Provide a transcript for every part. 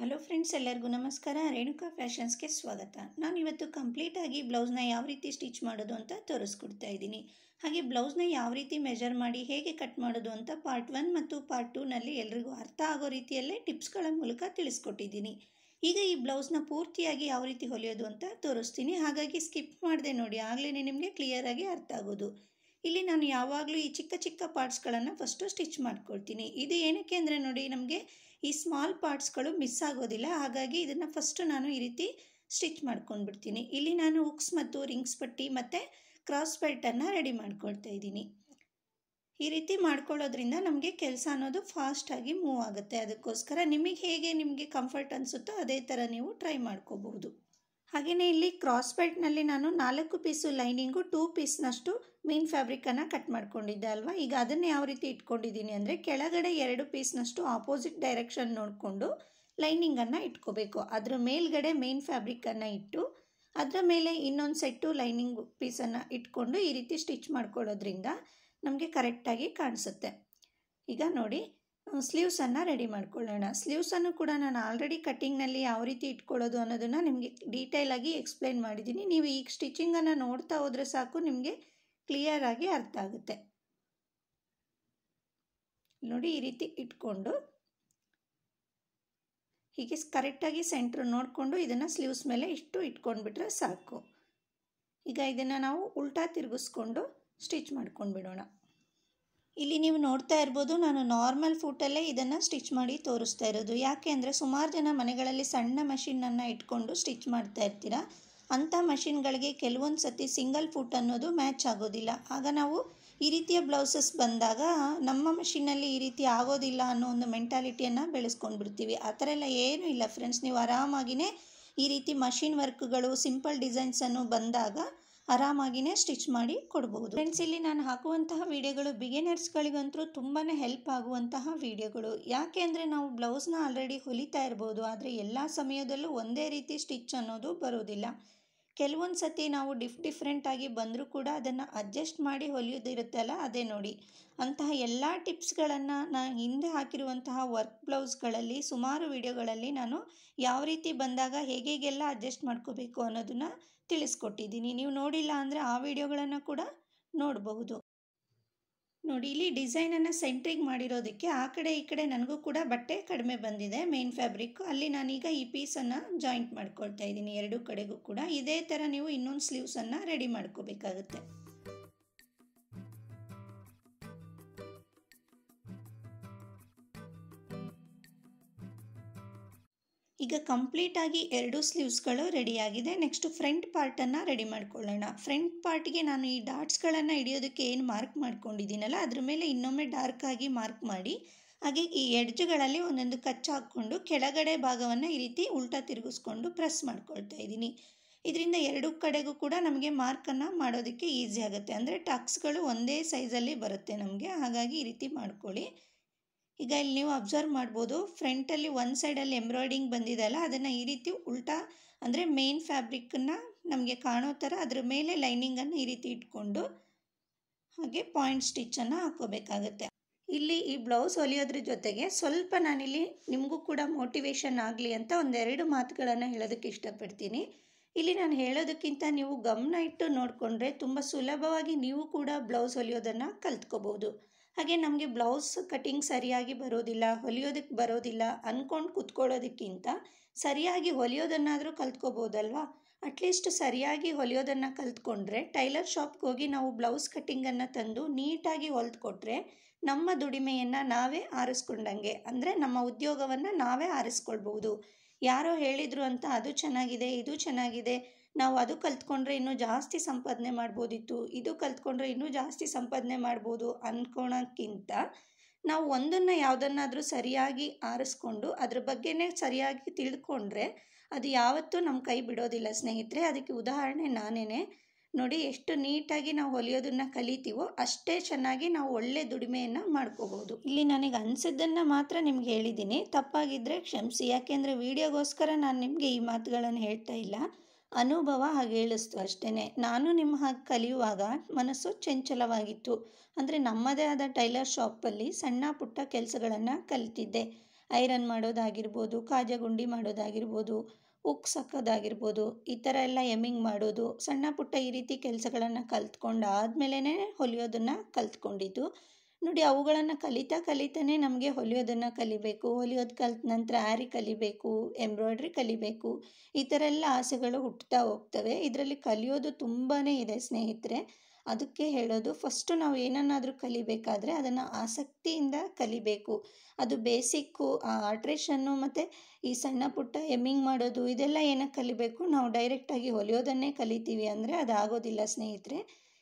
Hello friends, ಎಲ್ಲರಿಗೂ ನಮಸ್ಕಾರ. ರೇಣುಕಾ ಫ್ಯಾಷನ್ಸ್ಗೆ ಸ್ವಾಗತ. ನಾನಿವತ್ತು ಕಂಪ್ಲೀಟಾಗಿ ಬ್ಲೌಸ್ನ ಯಾವ ರೀತಿ ಸ್ಟಿಚ್ ಮಾಡೋದು ಅಂತ ತೋರಿಸ್ಕೊಡ್ತಾ ಇದ್ದೀನಿ. ಹಾಗೆ ಬ್ಲೌಸ್ನ ಯಾವ ರೀತಿ ಮೆಜರ್ ಮಾಡಿ ಹೇಗೆ ಕಟ್ ಮಾಡೋದು ಅಂತ ಪಾರ್ಟ್ 1 ಮತ್ತು ಪಾರ್ಟ್ 2ನಲ್ಲಿ ಎಲ್ಲರಿಗೂ ಅರ್ಥ ಆಗೋ ರೀತಿಯಲ್ಲೇ ಟಿಪ್ಸ್ಗಳ ಮೂಲಕ ತಿಳಿಸ್ಕೊಟ್ಟಿದ್ದೀನಿ. ಈಗ ಈ ಬ್ಲೌಸ್ನ ಪೂರ್ತಿಯಾಗಿ ಯಾವ ರೀತಿ ಹೊಲಿಯೋದು ಅಂತ ತೋರಿಸ್ತೀನಿ. ಹಾಗಾಗಿ ಸ್ಕಿಪ್ ಮಾಡದೆ ನೋಡಿ, ಆಗಲೇ ನಿಮಗೆ ಕ್ಲಿಯರಾಗಿ ಅರ್ಥ ಆಗೋದು. ಇಲ್ಲಿ ನಾನು ಯಾವಾಗಲೂ ಈ ಚಿಕ್ಕ ಚಿಕ್ಕ ಪಾರ್ಟ್ಸ್ಗಳನ್ನು ಫಸ್ಟು ಸ್ಟಿಚ್ ಮಾಡ್ಕೊಳ್ತೀನಿ. ಇದು ಏನಕ್ಕೆ ಅಂದರೆ ನೋಡಿ, ನಮಗೆ ಈ ಸ್ಮಾಲ್ ಪಾರ್ಟ್ಸ್ಗಳು ಮಿಸ್ ಆಗೋದಿಲ್ಲ. ಹಾಗಾಗಿ ಇದನ್ನು ಫಸ್ಟು ನಾನು ಈ ರೀತಿ ಸ್ಟಿಚ್ ಮಾಡ್ಕೊಂಡ್ಬಿಡ್ತೀನಿ. ಇಲ್ಲಿ ನಾನು ಹುಕ್ಸ್ ಮತ್ತು ರಿಂಗ್ಸ್ ಪಟ್ಟಿ ಮತ್ತು ಕ್ರಾಸ್ ಬೆಲ್ಟನ್ನು ರೆಡಿ ಮಾಡ್ಕೊಳ್ತಾ ಇದ್ದೀನಿ. ಈ ರೀತಿ ಮಾಡ್ಕೊಳ್ಳೋದ್ರಿಂದ ನಮಗೆ ಕೆಲಸ ಅನ್ನೋದು ಫಾಸ್ಟಾಗಿ ಮೂವ್ ಆಗುತ್ತೆ. ಅದಕ್ಕೋಸ್ಕರ ನಿಮಗೆ ಕಂಫರ್ಟ್ ಅನಿಸುತ್ತೋ ಅದೇ ಥರ ನೀವು ಟ್ರೈ ಮಾಡ್ಕೋಬಹುದು. ಹಾಗೆಯೇ ಇಲ್ಲಿ ಕ್ರಾಸ್ ಬೆಲ್ಟ್ನಲ್ಲಿ ನಾನು 4 ಪೀಸು ಲೈನಿಂಗು 2 ಪೀಸ್ನಷ್ಟು ಮೇನ್ ಫ್ಯಾಬ್ರಿಕನ್ನು ಕಟ್ ಮಾಡ್ಕೊಂಡಿದ್ದೆ ಅಲ್ವಾ. ಈಗ ಅದನ್ನು ಯಾವ ರೀತಿ ಇಟ್ಕೊಂಡಿದ್ದೀನಿ ಅಂದರೆ, ಕೆಳಗಡೆ 2 ಪೀಸ್ನಷ್ಟು ಆಪೋಸಿಟ್ ಡೈರೆಕ್ಷನ್ ನೋಡಿಕೊಂಡು ಲೈನಿಂಗನ್ನು ಇಟ್ಕೋಬೇಕು. ಅದರ ಮೇಲ್ಗಡೆ ಮೇನ್ ಫ್ಯಾಬ್ರಿಕನ್ನು ಇಟ್ಟು ಅದರ ಮೇಲೆ ಇನ್ನೊಂದು ಸೆಟ್ಟು ಲೈನಿಂಗ್ ಪೀಸನ್ನು ಇಟ್ಕೊಂಡು ಈ ರೀತಿ ಸ್ಟಿಚ್ ಮಾಡ್ಕೊಳ್ಳೋದ್ರಿಂದ ನಮಗೆ ಕರೆಕ್ಟಾಗಿ ಕಾಣಿಸುತ್ತೆ. ಈಗ ನೋಡಿ, ಸ್ಲೀವ್ಸನ್ನು ರೆಡಿ ಮಾಡ್ಕೊಳ್ಳೋಣ. ಸ್ಲೀವ್ಸನ್ನು ಕೂಡ ನಾನು ಆಲ್ರೆಡಿ ಕಟ್ಟಿಂಗ್ನಲ್ಲಿ ಯಾವ ರೀತಿ ಇಟ್ಕೊಳ್ಳೋದು ಅನ್ನೋದನ್ನು ನಿಮಗೆ ಡೀಟೇಲಾಗಿ ಎಕ್ಸ್ಪ್ಲೇನ್ ಮಾಡಿದ್ದೀನಿ. ನೀವು ಈ ಸ್ಟಿಚಿಂಗನ್ನು ನೋಡ್ತಾ ಹೋದರೆ ಸಾಕು, ನಿಮಗೆ ಕ್ಲಿಯರಾಗಿ ಅರ್ಥ ಆಗುತ್ತೆ. ನೋಡಿ, ಈ ರೀತಿ ಇಟ್ಕೊಂಡು ಹೀಗೆ ಕರೆಕ್ಟಾಗಿ ಸೆಂಟ್ರ್ ನೋಡಿಕೊಂಡು ಇದನ್ನು ಸ್ಲೀವ್ಸ್ ಮೇಲೆ ಇಷ್ಟು ಇಟ್ಕೊಂಡ್ಬಿಟ್ರೆ ಸಾಕು. ಈಗ ಇದನ್ನು ನಾವು ಉಲ್ಟಾ ತಿರುಗಿಸ್ಕೊಂಡು ಸ್ಟಿಚ್ ಮಾಡ್ಕೊಂಡು ಬಿಡೋಣ. ಇಲ್ಲಿ ನೀವು ನೋಡ್ತಾ ಇರ್ಬೋದು, ನಾನು ನಾರ್ಮಲ್ ಫೂಟಲ್ಲೇ ಇದನ್ನು ಸ್ಟಿಚ್ ಮಾಡಿ ತೋರಿಸ್ತಾ ಇರೋದು. ಯಾಕೆ ಅಂದರೆ ಸುಮಾರು ಜನ ಮನೆಗಳಲ್ಲಿ ಸಣ್ಣ ಮಷಿನನ್ನು ಇಟ್ಕೊಂಡು ಸ್ಟಿಚ್ ಮಾಡ್ತಾ ಇರ್ತೀರ. ಅಂಥ ಮಷಿನ್ಗಳಿಗೆ ಕೆಲವೊಂದು ಸತಿ ಸಿಂಗಲ್ ಫೂಟ್ ಅನ್ನೋದು ಮ್ಯಾಚ್ ಆಗೋದಿಲ್ಲ. ಆಗ ನಾವು ಈ ರೀತಿಯ ಬ್ಲೌಸಸ್ ಬಂದಾಗ ನಮ್ಮ ಮಷಿನಲ್ಲಿ ಈ ರೀತಿ ಆಗೋದಿಲ್ಲ ಅನ್ನೋ ಒಂದು ಮೆಂಟಾಲಿಟಿಯನ್ನು ಬೆಳೆಸ್ಕೊಂಡು ಬಿಡ್ತೀವಿ. ಆ ಥರ ಎಲ್ಲ ಏನೂ ಇಲ್ಲ ಫ್ರೆಂಡ್ಸ್. ನೀವು ಆರಾಮಾಗಿಯೇ ಈ ರೀತಿ ಮಷಿನ್ ವರ್ಕ್ಗಳು, ಸಿಂಪಲ್ ಡಿಸೈನ್ಸನ್ನು ಬಂದಾಗ ಆರಾಮಾಗಿಯೇ ಸ್ಟಿಚ್ ಮಾಡಿ ಕೊಡಬಹುದು. ಫ್ರೆಂಡ್ಸ್, ಇಲ್ಲಿ ನಾನು ಹಾಕುವಂತಹ ವಿಡಿಯೋಗಳು ಬಿಗಿನರ್ಸ್ಗಳಿಗಂತೂ ತುಂಬಾ ಹೆಲ್ಪ್ ಆಗುವಂತಹ ವಿಡಿಯೋಗಳು. ಯಾಕೆ ಅಂದರೆ ನಾವು ಬ್ಲೌಸ್ನ ಆಲ್ರೆಡಿ ಹೊಲಿತಾ ಇರ್ಬೋದು, ಆದರೆ ಎಲ್ಲ ಸಮಯದಲ್ಲೂ ಒಂದೇ ರೀತಿ ಸ್ಟಿಚ್ ಅನ್ನೋದು ಬರೋದಿಲ್ಲ. ಕೆಲವೊಂದು ಸತಿ ನಾವು ಡಿಫ್ರೆಂಟಾಗಿ ಬಂದರೂ ಕೂಡ ಅದನ್ನು ಅಡ್ಜಸ್ಟ್ ಮಾಡಿ ಹೊಲಿಯೋದಿರುತ್ತಲ್ಲ, ಅದೇ ನೋಡಿ. ಅಂತಹ ಎಲ್ಲ ಟಿಪ್ಸ್ಗಳನ್ನು ನಾನು ಹಿಂದೆ ಹಾಕಿರುವಂತಹ ವರ್ಕ್ ಬ್ಲೌಸ್ಗಳಲ್ಲಿ ಸುಮಾರು ವಿಡಿಯೋಗಳಲ್ಲಿ ನಾನು ಯಾವ ರೀತಿ ಬಂದಾಗ ಹೇಗೆಲ್ಲ ಅಡ್ಜಸ್ಟ್ ಮಾಡ್ಕೋಬೇಕು ಅನ್ನೋದನ್ನು ತಿಳಿಸ್ಕೊಟ್ಟಿದ್ದೀನಿ. ನೀವು ನೋಡಿಲ್ಲ ಅಂದರೆ ಆ ವಿಡಿಯೋಗಳನ್ನು ಕೂಡ ನೋಡಬಹುದು. ನೋಡಿ, ಇಲ್ಲಿ ಡಿಸೈನನ್ನು ಸೆಂಟ್ರಿಂಗ್ ಮಾಡಿರೋದಕ್ಕೆ ಆ ಕಡೆ ಈ ಕಡೆ ನನಗೂ ಕೂಡ ಬಟ್ಟೆ ಕಡಿಮೆ ಬಂದಿದೆ ಮೇನ್ ಫ್ಯಾಬ್ರಿಕ್ಕು. ಅಲ್ಲಿ ನಾನೀಗ ಈ ಪೀಸನ್ನು ಜಾಯಿಂಟ್ ಮಾಡ್ಕೊಳ್ತಾ ಇದ್ದೀನಿ ಎರಡೂ ಕಡೆಗೂ ಕೂಡ. ಇದೇ ಥರ ನೀವು ಇನ್ನೊಂದು ಸ್ಲೀವ್ಸನ್ನು ರೆಡಿ ಮಾಡ್ಕೋಬೇಕಾಗುತ್ತೆ. ಈಗ ಕಂಪ್ಲೀಟಾಗಿ 2 ಸ್ಲೀವ್ಸ್ಗಳು ರೆಡಿಯಾಗಿದೆ. ನೆಕ್ಸ್ಟ್ ಫ್ರಂಟ್ ಪಾರ್ಟನ್ನು ರೆಡಿ ಮಾಡ್ಕೊಳ್ಳೋಣ. ಫ್ರಂಟ್ ಪಾರ್ಟ್ಗೆ ನಾನು ಈ ಡಾಟ್ಸ್ಗಳನ್ನು ಹಿಡಿಯೋದಕ್ಕೆ ಏನು ಮಾರ್ಕ್ ಮಾಡ್ಕೊಂಡಿದ್ದೀನಲ್ಲ, ಅದ್ರ ಮೇಲೆ ಇನ್ನೊಮ್ಮೆ ಡಾರ್ಕಾಗಿ ಮಾರ್ಕ್ ಮಾಡಿ, ಹಾಗೆ ಈ ಎಡ್ಜ್ಗಳಲ್ಲಿ ಒಂದೊಂದು ಕಚ್ಚು ಹಾಕ್ಕೊಂಡು ಕೆಳಗಡೆ ಭಾಗವನ್ನು ಈ ರೀತಿ ಉಲ್ಟಾ ತಿರುಗಿಸ್ಕೊಂಡು ಪ್ರೆಸ್ ಮಾಡ್ಕೊಳ್ತಾ ಇದ್ದೀನಿ. ಇದರಿಂದ 2 ಕಡೆಗೂ ಕೂಡ ನಮಗೆ ಮಾರ್ಕನ್ನು ಮಾಡೋದಕ್ಕೆ ಈಸಿ ಆಗುತ್ತೆ. ಅಂದರೆ ಟಾಕ್ಸ್ಗಳು ಒಂದೇ ಸೈಜಲ್ಲಿ ಬರುತ್ತೆ ನಮಗೆ. ಹಾಗಾಗಿ ಈ ರೀತಿ ಮಾಡ್ಕೊಳ್ಳಿ. ಈಗ ಇಲ್ಲಿ ನೀವು ಅಬ್ಸರ್ವ್ ಮಾಡ್ಬೋದು, ಫ್ರಂಟಲ್ಲಿ ಒಂದು ಸೈಡಲ್ಲಿ ಎಂಬ್ರಾಯ್ಡಿಂಗ್ ಬಂದಿದೆಯಲ್ಲ, ಅದನ್ನು ಈ ರೀತಿ ಉಲ್ಟಾ ಅಂದರೆ ಮೇನ್ ಫ್ಯಾಬ್ರಿಕ್ಕನ್ನು ನಮಗೆ ಕಾಣೋ ಥರ ಅದರ ಮೇಲೆ ಲೈನಿಂಗನ್ನು ಈ ರೀತಿ ಇಟ್ಕೊಂಡು ಹಾಗೆ ಪಾಯಿಂಟ್ ಸ್ಟಿಚ್ಚನ್ನು ಹಾಕೋಬೇಕಾಗತ್ತೆ. ಇಲ್ಲಿ ಈ ಬ್ಲೌಸ್ ಹೊಲಿಯೋದ್ರ ಜೊತೆಗೆ ಸ್ವಲ್ಪ ನಾನಿಲ್ಲಿ ನಿಮಗೂ ಕೂಡ ಮೋಟಿವೇಶನ್ ಆಗಲಿ ಅಂತ ಒಂದೆರಡು ಮಾತುಗಳನ್ನು ಹೇಳೋದಕ್ಕೆ ಇಷ್ಟಪಡ್ತೀನಿ. ಇಲ್ಲಿ ನಾನು ಹೇಳೋದಕ್ಕಿಂತ ನೀವು ಗಮನ ಇಟ್ಟು ನೋಡಿಕೊಂಡ್ರೆ ತುಂಬ ಸುಲಭವಾಗಿ ನೀವು ಕೂಡ ಬ್ಲೌಸ್ ಹೊಲಿಯೋದನ್ನು ಕಲ್ತ್ಕೋಬೋದು. ಹಾಗೆ ನಮಗೆ ಬ್ಲೌಸ್ ಕಟಿಂಗ್ ಸರಿಯಾಗಿ ಬರೋದಿಲ್ಲ, ಹೊಲಿಯೋದಕ್ಕೆ ಬರೋದಿಲ್ಲ ಅಂದ್ಕೊಂಡು ಕೂತ್ಕೊಳ್ಳೋದಕ್ಕಿಂತ ಸರಿಯಾಗಿ ಹೊಲಿಯೋದನ್ನಾದರೂ ಕಲ್ತ್ಕೋಬೋದಲ್ವಾ. ಅಟ್ಲೀಸ್ಟ್ ಸರಿಯಾಗಿ ಹೊಲಿಯೋದನ್ನು ಕಲ್ತ್ಕೊಂಡ್ರೆ ಟೈಲರ್ ಶಾಪ್ಗೆ ಹೋಗಿ ನಾವು ಬ್ಲೌಸ್ ಕಟ್ಟಿಂಗನ್ನು ತಂದು ನೀಟಾಗಿ ಹೊಲ್ದುಕೊಟ್ರೆ ನಮ್ಮ ದುಡಿಮೆಯನ್ನು ನಾವೇ ಆರಿಸ್ಕೊಂಡಂಗೆ, ಅಂದರೆ ನಮ್ಮ ಉದ್ಯೋಗವನ್ನು ನಾವೇ ಆರಿಸ್ಕೊಳ್ಬೋದು. ಯಾರೋ ಹೇಳಿದರು ಅಂತ ಅದು ಚೆನ್ನಾಗಿದೆ, ಇದು ಚೆನ್ನಾಗಿದೆ, ನಾವು ಅದು ಕಲ್ತ್ಕೊಂಡ್ರೆ ಇನ್ನೂ ಜಾಸ್ತಿ ಸಂಪಾದನೆ ಮಾಡ್ಬೋದಿತ್ತು, ಇದು ಕಲ್ತ್ಕೊಂಡ್ರೆ ಇನ್ನೂ ಜಾಸ್ತಿ ಸಂಪಾದನೆ ಮಾಡ್ಬೋದು ಅಂದ್ಕೊಳಕ್ಕಿಂತ ನಾವು ಒಂದನ್ನು ಯಾವುದನ್ನಾದರೂ ಸರಿಯಾಗಿ ಆರಿಸ್ಕೊಂಡು ಅದ್ರ ಬಗ್ಗೆನೇ ಸರಿಯಾಗಿ ತಿಳ್ಕೊಂಡ್ರೆ ಅದು ಯಾವತ್ತೂ ನಮ್ಮ ಕೈ ಬಿಡೋದಿಲ್ಲ ಸ್ನೇಹಿತರೆ. ಅದಕ್ಕೆ ಉದಾಹರಣೆ ನಾನೇ ನೋಡಿ. ಎಷ್ಟು ನೀಟಾಗಿ ನಾವು ಹೊಲಿಯೋದನ್ನು ಕಲಿತೀವೋ ಅಷ್ಟೇ ಚೆನ್ನಾಗಿ ನಾವು ಒಳ್ಳೆ ದುಡಿಮೆಯನ್ನು ಮಾಡ್ಕೋಬೋದು. ಇಲ್ಲಿ ನನಗೆ ಅನಿಸಿದ್ದನ್ನು ಮಾತ್ರ ನಿಮ್ಗೆ ಹೇಳಿದ್ದೀನಿ, ತಪ್ಪಾಗಿದ್ದರೆ ಕ್ಷಮಿಸಿ. ಯಾಕೆಂದರೆ ವಿಡಿಯೋಗೋಸ್ಕರ ನಾನು ನಿಮಗೆ ಈ ಮಾತುಗಳನ್ನು ಹೇಳ್ತಾ ಇಲ್ಲ, ಅನುಭವ ಹಾಗೆ ಹೇಳಿಸ್ತು ಅಷ್ಟೇ. ನಾನು ನಿಮ್ಮ ಹಾಗೆ ಕಲಿಯುವಾಗ ಮನಸ್ಸು ಚಂಚಲವಾಗಿತ್ತು. ಅಂದರೆ ನಮ್ಮದೇ ಆದ ಟೈಲರ್ ಶಾಪಲ್ಲಿ ಸಣ್ಣ ಪುಟ್ಟ ಕೆಲಸಗಳನ್ನು ಕಲಿತಿದ್ದೆ. ಐರನ್ ಮಾಡೋದಾಗಿರ್ಬೋದು, ಕಾಜಗುಂಡಿ ಮಾಡೋದಾಗಿರ್ಬೋದು, ಉಕ್ ಸಕ್ಕೋದಾಗಿರ್ಬೋದು, ಈ ಥರ ಎಲ್ಲ ಎಮ್ಮಿಂಗ್ ಮಾಡೋದು, ಸಣ್ಣ ಪುಟ್ಟ ಈ ರೀತಿ ಕೆಲಸಗಳನ್ನು ಕಲ್ತ್ಕೊಂಡಾದಮೇಲೆ ಹೊಲಿಯೋದನ್ನು ಕಲ್ತ್ಕೊಂಡಿದ್ದು. ನೋಡಿ, ಅವುಗಳನ್ನು ಕಲಿತಾ ಕಲಿತಾನೆ ನಮಗೆ ಹೊಲಿಯೋದನ್ನು ಕಲಿಬೇಕು, ಹೊಲಿಯೋದು ಕಲಿತ ನಂತರ ಆ್ಯರಿ ಕಲಿಬೇಕು, ಎಂಬ್ರಾಯ್ಡ್ರಿ ಕಲಿಬೇಕು, ಈ ಥರ ಎಲ್ಲ ಆಸೆಗಳು ಹುಟ್ಟುತ್ತಾ ಹೋಗ್ತವೆ. ಇದರಲ್ಲಿ ಕಲಿಯೋದು ತುಂಬಾ ಇದೆ ಸ್ನೇಹಿತರೆ. ಅದಕ್ಕೆ ಹೇಳೋದು, ಫಸ್ಟು ನಾವು ಏನನ್ನಾದರೂ ಕಲಿಬೇಕಾದ್ರೆ ಅದನ್ನು ಆಸಕ್ತಿಯಿಂದ ಕಲಿಬೇಕು. ಅದು ಬೇಸಿಕ್ಕು, ಆಲ್ಟ್ರೇಷನ್ನು ಮತ್ತು ಈ ಸಣ್ಣ ಪುಟ್ಟ ಎಮ್ಮಿಂಗ್ ಮಾಡೋದು ಇದೆಲ್ಲ ಏನಕ್ಕೆ ಕಲಿಬೇಕು, ನಾವು ಡೈರೆಕ್ಟಾಗಿ ಹೊಲಿಯೋದನ್ನೇ ಕಲಿತೀವಿ ಅಂದರೆ ಅದಾಗೋದಿಲ್ಲ ಸ್ನೇಹಿತರೆ.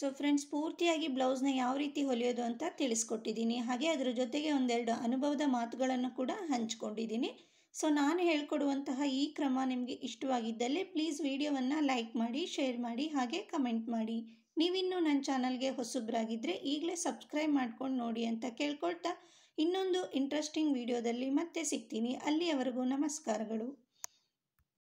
ಸೊ ಫ್ರೆಂಡ್ಸ್, ಪೂರ್ತಿಯಾಗಿ ಬ್ಲೌಸ್ನ ಯಾವ ರೀತಿ ಹೊಲಿಯೋದು ಅಂತ ತಿಳಿಸ್ಕೊಟ್ಟಿದ್ದೀನಿ. ಹಾಗೆ ಅದರ ಜೊತೆಗೆ ಒಂದೆರಡು ಅನುಭವದ ಮಾತುಗಳನ್ನು ಕೂಡ ಹಂಚಿಕೊಂಡಿದ್ದೀನಿ. ಸೊ ನಾನು ಹೇಳ್ಕೊಡುವಂತಹ ಈ ಕ್ರಮ ನಿಮಗೆ ಇಷ್ಟವಾಗಿದ್ದಲ್ಲಿ ಪ್ಲೀಸ್ ವಿಡಿಯೋವನ್ನು ಲೈಕ್ ಮಾಡಿ, ಶೇರ್ ಮಾಡಿ, ಹಾಗೆ ಕಮೆಂಟ್ ಮಾಡಿ. ನೀವಿನ್ನೂ ನನ್ನ ಚಾನಲ್ಗೆ ಹೊಸಬ್ರಾಗಿದ್ದರೆ ಈಗಲೇ ಸಬ್ಸ್ಕ್ರೈಬ್ ಮಾಡ್ಕೊಂಡು ನೋಡಿ ಅಂತ ಕೇಳ್ಕೊಳ್ತಾ ಇನ್ನೊಂದು ಇಂಟ್ರೆಸ್ಟಿಂಗ್ ವಿಡಿಯೋದಲ್ಲಿ ಮತ್ತೆ ಸಿಗ್ತೀನಿ. ಅಲ್ಲಿಯವರೆಗೂ ನಮಸ್ಕಾರಗಳು.